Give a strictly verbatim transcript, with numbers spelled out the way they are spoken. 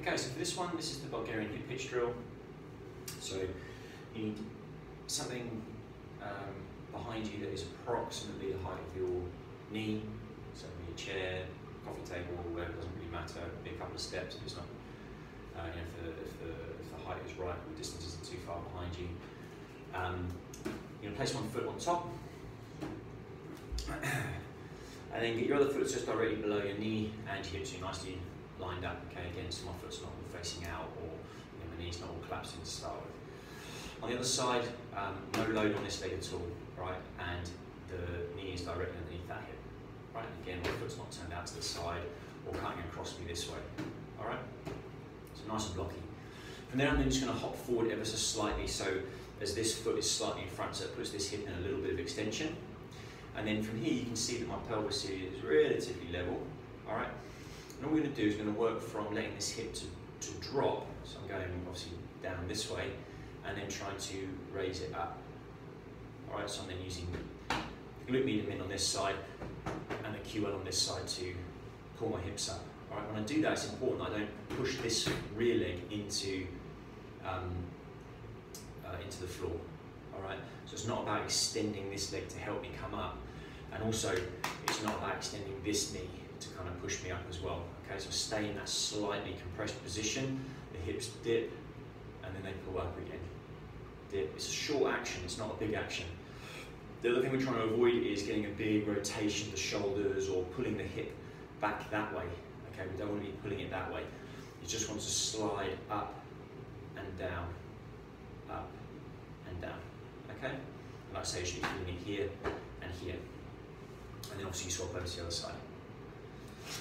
Okay, so for this one, this is the Bulgarian hip hitch drill. So you need something um, behind you that is approximately the height of your knee. So your chair, coffee table, whatever, doesn't really matter. It'll be a couple of steps if it's not. Uh, you know, if, the, if, the, if the height is right, the distance isn't too far behind you. Um, you're going to place one foot on top, and then get your other foot just directly below your knee and hips are nicely lined up. Okay, again, so my foot's not all facing out, or you know, my knee's not all collapsing to start with. On the other side, um, no load on this leg at all, right? And the knee is directly underneath that hip, right? And again, my foot's not turned out to the side or cutting across me this way, all right? So nice and blocky. From there, I'm just going to hop forward ever so slightly, so as this foot is slightly in front, so it puts this hip in a little bit of extension. And then from here, you can see that my pelvis is relatively level, all right? And all we're going to do is going to work from letting this hip to, to drop. So I'm going obviously down this way and then trying to raise it up. All right, so I'm then using the glute medium in on this side and the Q L on this side to pull my hips up. All right, when I do that, it's important that I don't push this rear leg into, um, uh, into the floor. All right, so it's not about extending this leg to help me come up. And also, it's not about extending this knee to kind of push me up as well. Okay, so stay in that slightly compressed position, the hips dip, and then they pull up again. Dip, it's a short action, it's not a big action. The other thing we're trying to avoid is getting a big rotation of the shoulders or pulling the hip back that way. Okay, we don't want to be pulling it that way. You just want to slide up and down, up and down, okay? And like I say, you should be feeling it here and here. And then obviously you swap over to the other side.